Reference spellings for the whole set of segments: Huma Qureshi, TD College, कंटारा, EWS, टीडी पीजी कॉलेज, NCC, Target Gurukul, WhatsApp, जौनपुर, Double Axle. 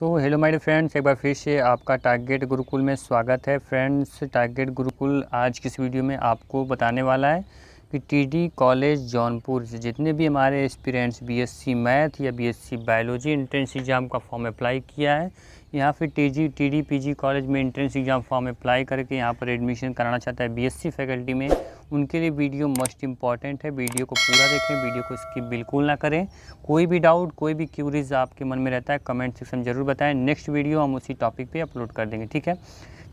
तो hello my friends, एक बार फिर से आपका टारगेट गुरुकुल में स्वागत है। फ्रेंड्स, टारगेट गुरुकुल आज की इस वीडियो में आपको बताने वाला है कि टीडी कॉलेज जौनपुर से जितने भी हमारे एस्पिरेंट्स बीएससी मैथ या बीएससी बायोलॉजी एंट्रेंस एग्ज़ाम का फॉर्म अप्लाई किया है, यहाँ फिर टीडी पीजी कॉलेज में एंट्रेंस एग्ज़ाम फॉर्म अप्लाई करके यहाँ पर एडमिशन कराना चाहता है बीएससी फैकल्टी में, उनके लिए वीडियो मोस्ट इंपॉर्टेंट है। वीडियो को पूरा देखें, वीडियो को स्किप बिल्कुल ना करें। कोई भी डाउट, कोई भी क्यूरीज आपके मन में रहता है, कमेंट सेक्शन में ज़रूर बताएं। नेक्स्ट वीडियो हम उसी टॉपिक पे अपलोड कर देंगे, ठीक है।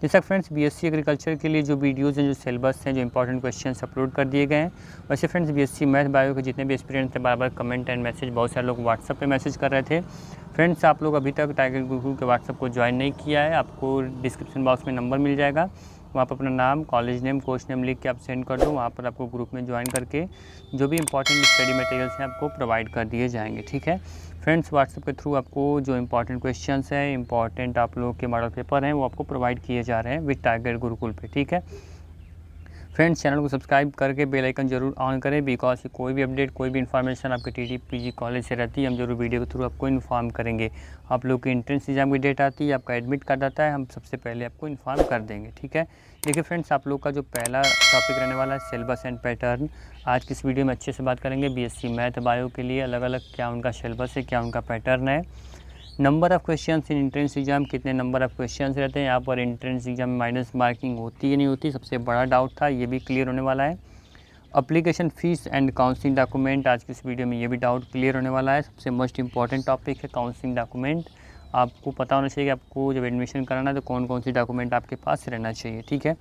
जैसा फ्रेंड्स, बीएससी एग्रीकल्चर के लिए जो वीडियोज़ हैं, जो सिलेबस हैं, जो इंपॉर्टेंट क्वेश्चन अपलोड कर दिए गए हैं, वैसे फ्रेंड्स बीएससी मैथ बायो के जितने भी एस्पिरेंट्स थे बार बार कमेंट एंड मैसेज, बहुत सारे लोग व्हाट्सएप पर मैसेज कर रहे थे। फ्रेंड्स, आप लोग अभी तक टारगेट गुरुकुल के व्हाट्सएप को ज्वाइन नहीं किया है, आपको डिस्क्रिप्शन बॉक्स में नंबर मिल जाएगा, वहाँ पर अपना नाम, कॉलेज नेम, कोर्स नेम लिख के आप सेंड कर दो। वहाँ पर आपको ग्रुप में ज्वाइन करके जो भी इंपॉर्टेंट स्टडी मटेरियल्स हैं आपको प्रोवाइड कर दिए जाएंगे, ठीक है। फ्रेंड्स, व्हाट्सएप के थ्रू आपको जो इंपॉर्टेंट क्वेश्चंस हैं, इंपॉर्टेंट आप लोग के मॉडल पेपर हैं, वो आपको प्रोवाइड किए जा रहे हैं विद टारगेट गुरुकुल पे, ठीक है। फ्रेंड्स, चैनल को सब्सक्राइब करके बेल आइकन जरूर ऑन करें, बिकॉज कोई भी अपडेट, कोई भी इन्फॉर्मेशन आपके टीडी पीजी कॉलेज से रहती है, हम जरूर वीडियो के थ्रू आपको इन्फॉर्म करेंगे। आप लोग की एंट्रेंस एग्जाम की डेट आती है, आपका एडमिट कार्ड आता है, हम सबसे पहले आपको इन्फॉर्म कर देंगे, ठीक है। देखिए फ्रेंड्स, आप लोग का जो पहला टॉपिक रहने वाला है सिलेबस एंड पैटर्न, आज की इस वीडियो में अच्छे से बात करेंगे। बीएससी मैथ बायो के लिए अलग अलग क्या उनका सिलेबस है, क्या उनका पैटर्न है। Number of question in entrance exam, कितने नंबर ऑफ़ क्वेश्चन रहते हैं, यहाँ पर एंट्रेंस एग्जाम में माइनस मार्किंग होती या नहीं होती, सबसे बड़ा डाउट था, ये भी क्लियर होने वाला है। Application fees and counselling document, आज की इस वीडियो में ये भी डाउट क्लियर होने वाला है। सबसे मोस्ट इंपॉर्टेंट टॉपिक है काउंसलिंग डॉक्यूमेंट, आपको पता होना चाहिए कि आपको जब एडमिशन कराना है तो कौन कौन सी डॉक्यूमेंट आपके पास रहना चाहिए, ठीक है।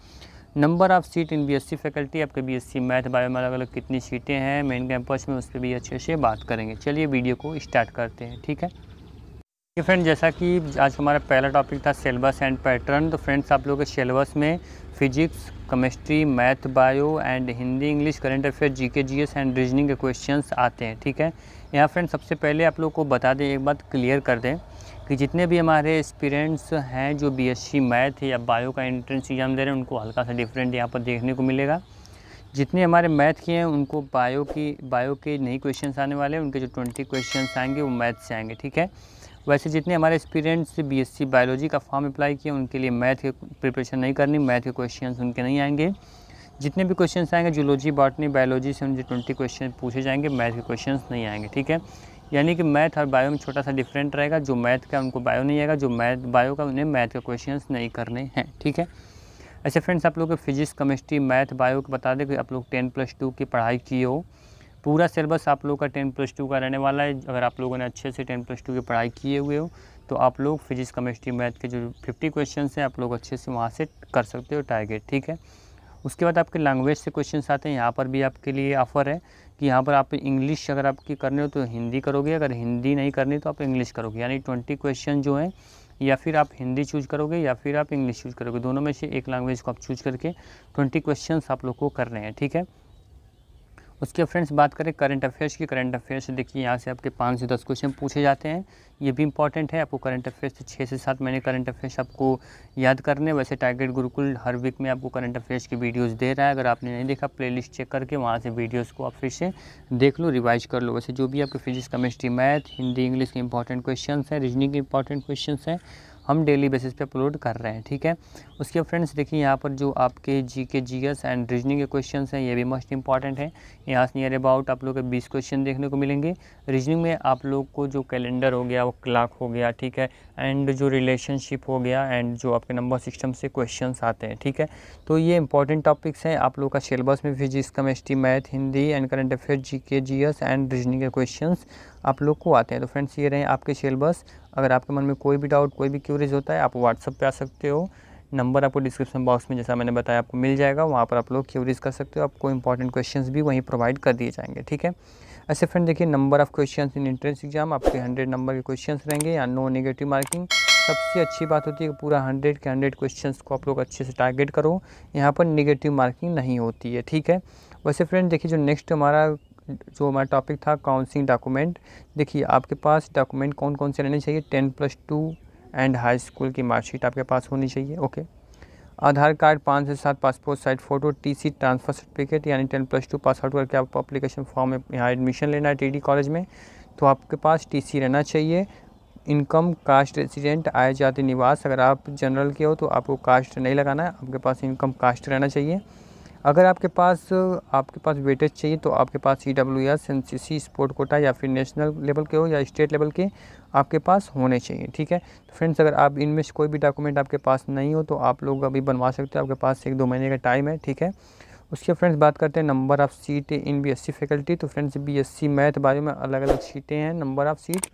Number of seat in BSc faculty, आपके बीएससी मैथ बायो में अलग अलग कितनी सीटें हैं मेन कैंपस में, उस पर भी अच्छे से बात करेंगे। चलिए वीडियो को स्टार्ट करते हैं, ठीक है। फ्रेंड्स, जैसा कि आज हमारा पहला टॉपिक था सिलेबस एंड पैटर्न, तो फ्रेंड्स आप लोगों के सिलेबस में physics, chemistry, math bio and Hindi, English, current affair, GK, GS and reasoning के क्वेश्चंस आते हैं, ठीक है। यहाँ फ्रेंड्स सबसे पहले आप लोग को बता दें, एक बात क्लियर कर दें कि जितने भी हमारे एस्पिरेंट्स हैं जो बीएससी मैथ या बायो का एंट्रेंस एग्जाम दे रहे हैं, उनको हल्का सा डिफरेंट यहाँ पर देखने को मिलेगा। जितने हमारे मैथ के हैं उनको बायो के नहीं क्वेश्चन आने वाले, उनके जो 20 क्वेश्चन आएंगे वो मैथ से आएंगे, ठीक है। वैसे जितने हमारे एस्पिरेंट्स बीएससी बायोलॉजी का फॉर्म अप्लाई किया, उनके लिए मैथ के प्रिपरेशन नहीं करनी, मैथ के क्वेश्चंस उनके नहीं आएंगे। जितने भी क्वेश्चंस आएंगे जूलॉजी, बॉटनी, बायोलॉजी से उनके 20 क्वेश्चन पूछे जाएंगे, मैथ के क्वेश्चंस नहीं आएंगे, ठीक है। यानी कि मैथ और बायो में छोटा सा डिफरेंट रहेगा, जो मैथ का उनको बायो नहीं आएगा, जो बायो का उन्हें मैथ के क्वेश्चन नहीं करने हैं, ठीक है। ऐसे फ्रेंड्स आप लोग के फिजिक्स, केमिस्ट्री, मैथ बायो को बता दें कि आप लोग 10+2 की पढ़ाई किए हो, पूरा सिलेबस आप लोग का 10+2 का रहने वाला है। अगर आप लोगों ने अच्छे से 10+2 की पढ़ाई किए हुए हो तो आप लोग फिजिक्स, केमिस्ट्री, मैथ के जो 50 क्वेश्चन हैं आप लोग अच्छे से वहाँ से कर सकते हो टारगेट, ठीक है। उसके बाद आपके लैंग्वेज से क्वेश्चन आते हैं, यहाँ पर भी आपके लिए ऑफर है कि यहाँ पर आप इंग्लिश अगर आपकी करनी हो तो हिंदी करोगे, अगर हिंदी नहीं करनी तो आप इंग्लिश करोगे, यानी 20 क्वेश्चन जो हैं, या फिर आप हिंदी चूज करोगे या फिर आप इंग्लिश चूज करोगे, दोनों में से एक लैंग्वेज को आप चूज करके 20 क्वेश्चन आप लोग को कर रहे हैं, ठीक है। उसके फ्रेंड्स बात करें करंट अफेयर्स की, करंट अफेयर्स देखिए यहाँ से आपके 5 से 10 क्वेश्चन पूछे जाते हैं, ये भी इंपॉर्टेंट है। आपको करंट अफेयर्स 6 से 7 महीने करंट अफेयर्स आपको याद करने। वैसे टारगेट गुरुकुल हर वीक में आपको करंट अफेयर्स की वीडियोस दे रहा है, अगर आपने नहीं देखा प्लेलिस्ट चेक करके वहाँ से वीडियोस को आप फिर से देख लो, रिवाइज कर लो। वैसे जो भी आपके physics, chemistry, math, Hindi, English के इंपॉर्टेंट क्वेश्चन हैं, रीजनिंग के इंपॉर्टेंट क्वेश्चन हैं, हम डेली बेसिस पे अपलोड कर रहे हैं, ठीक है। उसके फ्रेंड्स देखिए यहाँ पर जो आपके जीके, जीएस एंड रीजनिंग के क्वेश्चंस हैं, ये भी मोस्ट इंपॉर्टेंट है। यहाँ से नियर अबाउट आप लोग के 20 क्वेश्चन देखने को मिलेंगे। रीजनिंग में आप लोग को जो कैलेंडर हो गया, वो क्लॉक हो गया, ठीक है, एंड जो रिलेशनशिप हो गया, एंड जो आपके नंबर सिस्टम से क्वेश्चन आते हैं, ठीक है। तो ये इंपॉर्टेंट टॉपिक्स हैं आप लोग का सिलेबस में। Physics, chemistry, math, Hindi and current affair, GK, GS and reasoning के क्वेश्चन आप लोग को आते हैं। तो फ्रेंड्स ये रहे आपके सिलेबस। अगर आपके मन में कोई भी डाउट, कोई भी क्यूरीज होता है, आप व्हाट्सएप पे आ सकते हो, नंबर आपको डिस्क्रिप्शन बॉक्स में जैसा मैंने बताया आपको मिल जाएगा, वहाँ पर आप लोग क्यूरीज कर सकते हो, आपको इंपॉर्टेंट क्वेश्चंस भी वहीं प्रोवाइड कर दिए जाएंगे, ठीक है। ऐसे फ्रेंड देखिए number of question in entrance exam, आपके 100 नंबर के क्वेश्चन रहेंगे या नो नेगेटिव मार्किंग। सबसे अच्छी बात होती है कि पूरा 100 के 100 क्वेश्चन को आप लोग अच्छे से टारगेट करो, यहाँ पर निगेटिव मार्किंग नहीं होती है, ठीक है। वैसे फ्रेंड देखिए जो नेक्स्ट हमारा टॉपिक था काउंसलिंग डॉक्यूमेंट, देखिए आपके पास डॉक्यूमेंट कौन कौन से रहने चाहिए, 10+2 एंड हाई स्कूल की मार्कशीट आपके पास होनी चाहिए, ओके। आधार कार्ड 5 से 7, passport size photo, TC, transfer certificate, यानी 10+2 पास आउट करके आप एप्लीकेशन फॉर्म में यहाँ एडमिशन लेना है टीडी कॉलेज में, तो आपके पास टीसी रहना चाहिए, इनकम कास्ट रेसिडेंट आय जाति निवास। अगर आप जनरल के हो तो आपको कास्ट नहीं लगाना है, आपके पास इनकम कास्ट रहना चाहिए। अगर आपके पास वेटेज चाहिए तो आपके पास EWS NCC स्पोर्ट कोटा या फिर नेशनल लेवल के हो या स्टेट लेवल के आपके पास होने चाहिए। ठीक है तो फ्रेंड्स, अगर आप इनमें से कोई भी डॉक्यूमेंट आपके पास नहीं हो तो आप लोग अभी बनवा सकते हो, आपके पास 1-2 महीने का टाइम है। ठीक है, उसके फ्रेंड्स बात करते हैं number of seat in BSc faculty. तो फ्रेंड्स BSc मैथ बारे में अलग अलग सीटें हैं। नंबर ऑफ़ सीट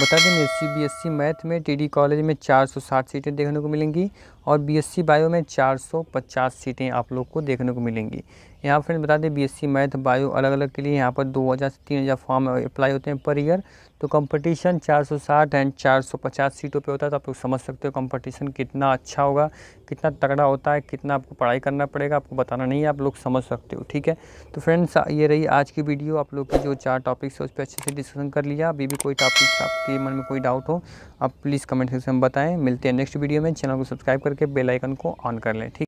बता दें, BSc मैथ में TD कॉलेज में 460 सीटें देखने को मिलेंगी और BSc बायो में 450 सीटें आप लोग को देखने को मिलेंगी। यहाँ फ्रेंड्स बता दें BSc मैथ बायो अलग अलग के लिए यहाँ पर 2000 से 3000 फॉर्म अप्लाई होते हैं पर ईयर। तो कंपटीशन 460 एंड 450 सीटों पे होता है, तो आप लोग समझ सकते हो कंपटीशन कितना अच्छा होगा, कितना तगड़ा होता है, कितना आपको पढ़ाई करना पड़ेगा, आपको बताना नहीं है, आप लोग समझ सकते हो। ठीक है तो फ्रेंड्स ये रही आज की वीडियो। आप लोग के जो 4 टॉपिक्स है उस पर अच्छे से डिस्कशन कर लिया। अभी भी कोई टॉपिक्स आपके मन में कोई डाउट हो आप प्लीज़ कमेंट सेक्शन में बताएँ। मिलते हैं नेक्स्ट वीडियो में, चैनल को सब्सक्राइब करके बेल आइकन को ऑन कर लें। ठीक।